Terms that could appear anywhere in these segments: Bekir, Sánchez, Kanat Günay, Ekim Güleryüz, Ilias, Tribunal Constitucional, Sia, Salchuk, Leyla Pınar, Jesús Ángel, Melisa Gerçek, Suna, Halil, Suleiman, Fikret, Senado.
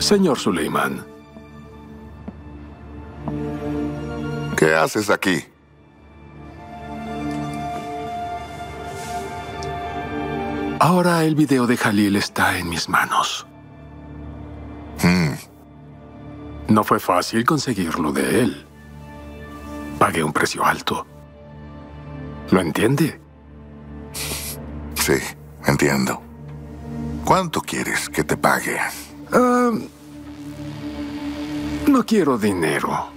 Señor Suleiman. ¿Qué haces aquí? Ahora el video de Halil está en mis manos. No fue fácil conseguirlo de él. Pagué un precio alto. ¿Lo entiende? Sí, entiendo. ¿Cuánto quieres que te pague? No quiero dinero.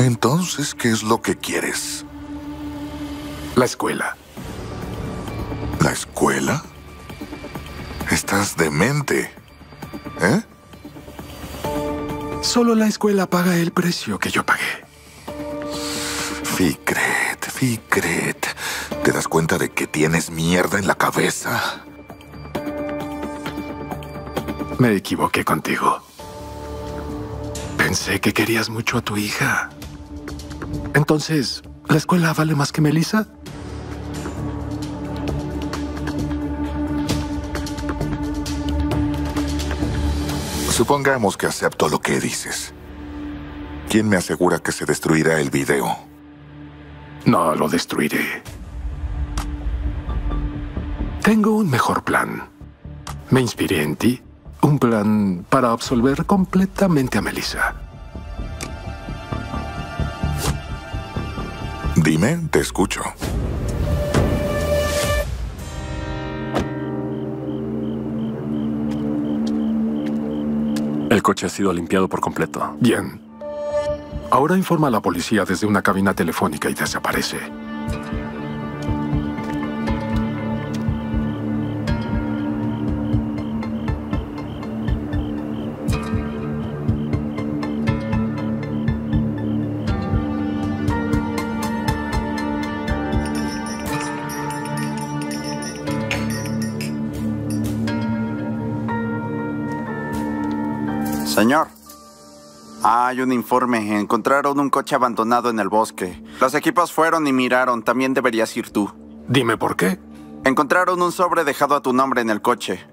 Entonces, ¿qué es lo que quieres? La escuela. ¿La escuela? Estás demente. ¿Eh? Solo la escuela paga el precio que yo pagué. Fikret. ¿Te das cuenta de que tienes mierda en la cabeza? Me equivoqué contigo. Pensé que querías mucho a tu hija. Entonces, ¿la escuela vale más que Melisa? Supongamos que acepto lo que dices. ¿Quién me asegura que se destruirá el video? No lo destruiré. Tengo un mejor plan. Me inspiré en ti. Un plan para absolver completamente a Melisa. Dime, te escucho. El coche ha sido limpiado por completo. Bien. Ahora informa a la policía desde una cabina telefónica y desaparece. Señor, hay un informe. Encontraron un coche abandonado en el bosque. Los equipos fueron y miraron. También deberías ir tú. Dime por qué. Encontraron un sobre dejado a tu nombre en el coche.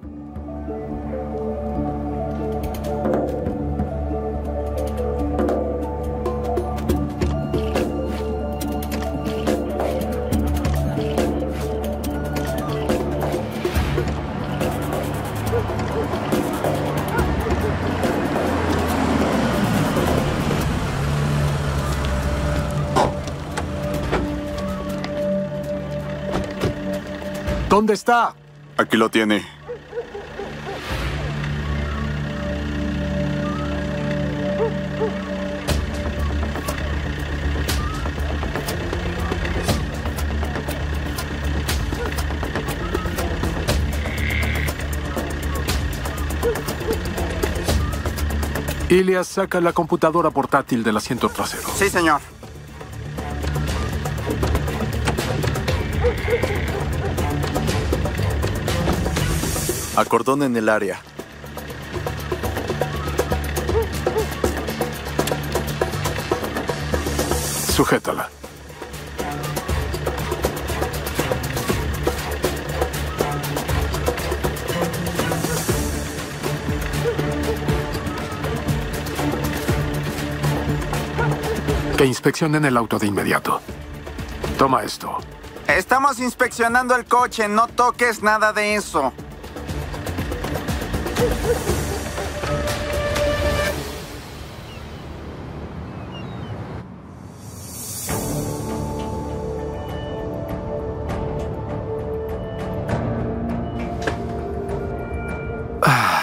¿Dónde está? Aquí lo tiene. Ilias, saca la computadora portátil del asiento trasero. Sí, señor. Acordón en el área. Sujétala. Que inspeccionen el auto de inmediato. Toma esto. Estamos inspeccionando el coche. No toques nada de eso.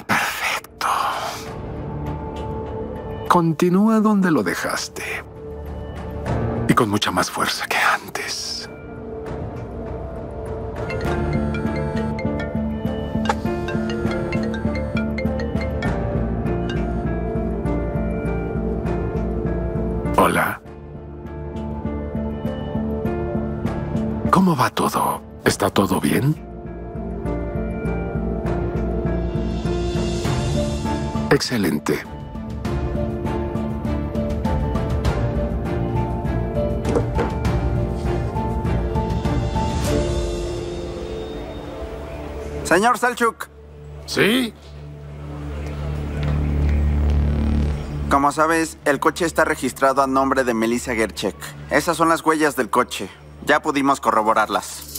Perfecto. Continúa donde lo dejaste. Y con mucha más fuerza que antes. Hola. ¿Cómo va todo? ¿Está todo bien? Excelente. Señor Salchuk. ¿Sí? Como sabes, el coche está registrado a nombre de Melisa Gerçek. Esas son las huellas del coche. Ya pudimos corroborarlas.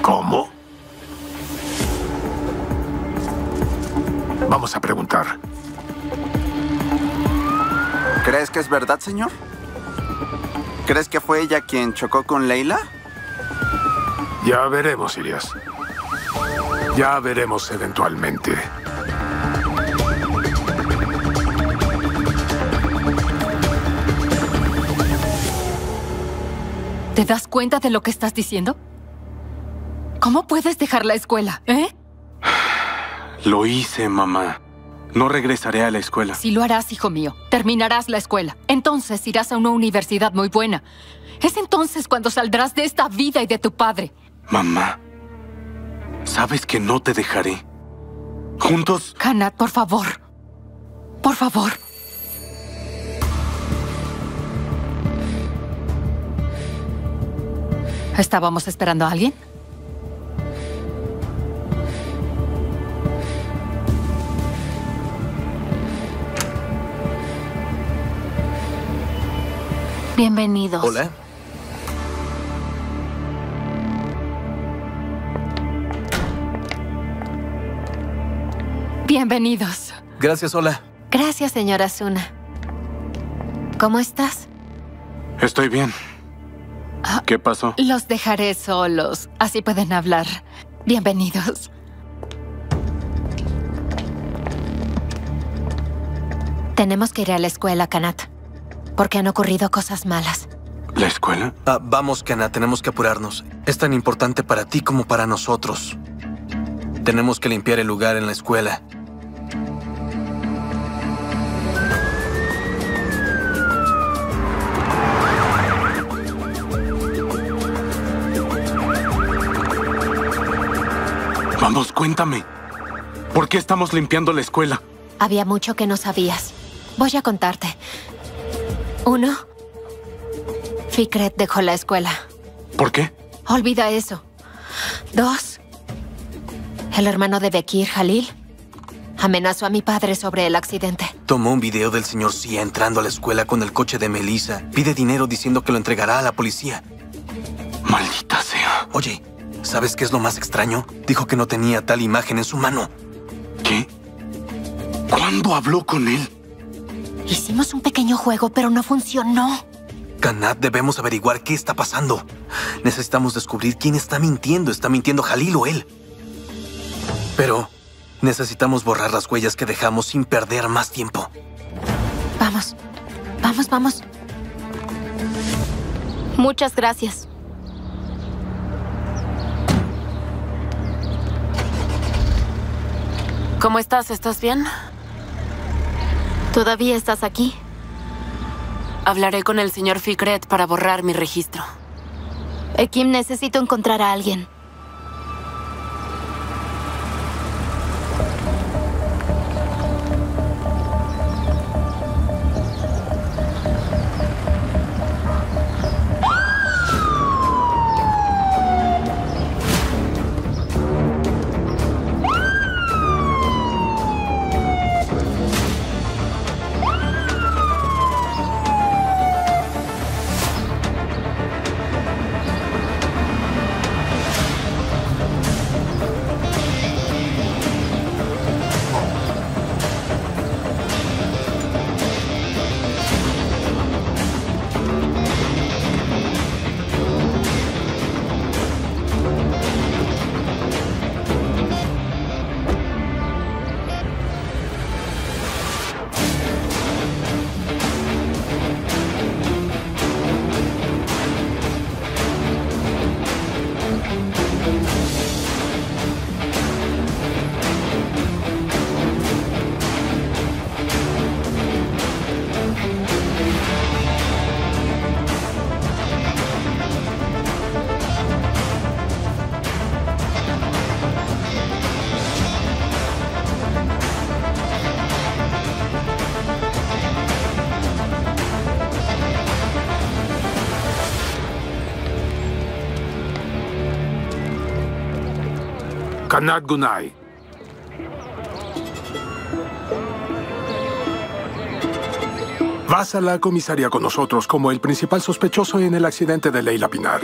¿Cómo? Vamos a preguntar. ¿Crees que es verdad, señor? ¿Crees que fue ella quien chocó con Leyla? Ya veremos, Ilias. Ya veremos eventualmente. ¿Te das cuenta de lo que estás diciendo? ¿Cómo puedes dejar la escuela, eh? Lo hice, mamá. No regresaré a la escuela. Sí lo harás, hijo mío. Terminarás la escuela. Entonces irás a una universidad muy buena. Es entonces cuando saldrás de esta vida y de tu padre. Mamá, sabes que no te dejaré. Juntos... Kanat, por favor. Por favor. ¿Estábamos esperando a alguien? Bienvenidos. Hola. Bienvenidos. Gracias, hola. Gracias, señora Suna. ¿Cómo estás? Estoy bien. ¿Qué pasó? Los dejaré solos, así pueden hablar. Bienvenidos. Tenemos que ir a la escuela, Kanat. Porque han ocurrido cosas malas. ¿La escuela? Vamos, Kanat, tenemos que apurarnos. Es tan importante para ti como para nosotros. Tenemos que limpiar el lugar en la escuela. Vamos, cuéntame. ¿Por qué estamos limpiando la escuela? Había mucho que no sabías. Voy a contarte. 1. Fikret dejó la escuela. ¿Por qué? Olvida eso. 2. El hermano de Bekir, Halil, amenazó a mi padre sobre el accidente. Tomó un video del señor Sia entrando a la escuela con el coche de Melisa. Pide dinero diciendo que lo entregará a la policía. Maldita sea. Oye, ¿sabes qué es lo más extraño? Dijo que no tenía tal imagen en su mano. ¿Qué? ¿Cuándo habló con él? Hicimos un pequeño juego, pero no funcionó. Kanat, debemos averiguar qué está pasando. Necesitamos descubrir quién está mintiendo. ¿Está mintiendo Halil o él? Pero necesitamos borrar las huellas que dejamos sin perder más tiempo. Vamos. Vamos, vamos. Muchas gracias. ¿Cómo estás? ¿Estás bien? ¿Todavía estás aquí? Hablaré con el señor Fikret para borrar mi registro. Ekim, necesito encontrar a alguien. Kanat Günay. Vas a la comisaría con nosotros como el principal sospechoso en el accidente de Leyla Pınar.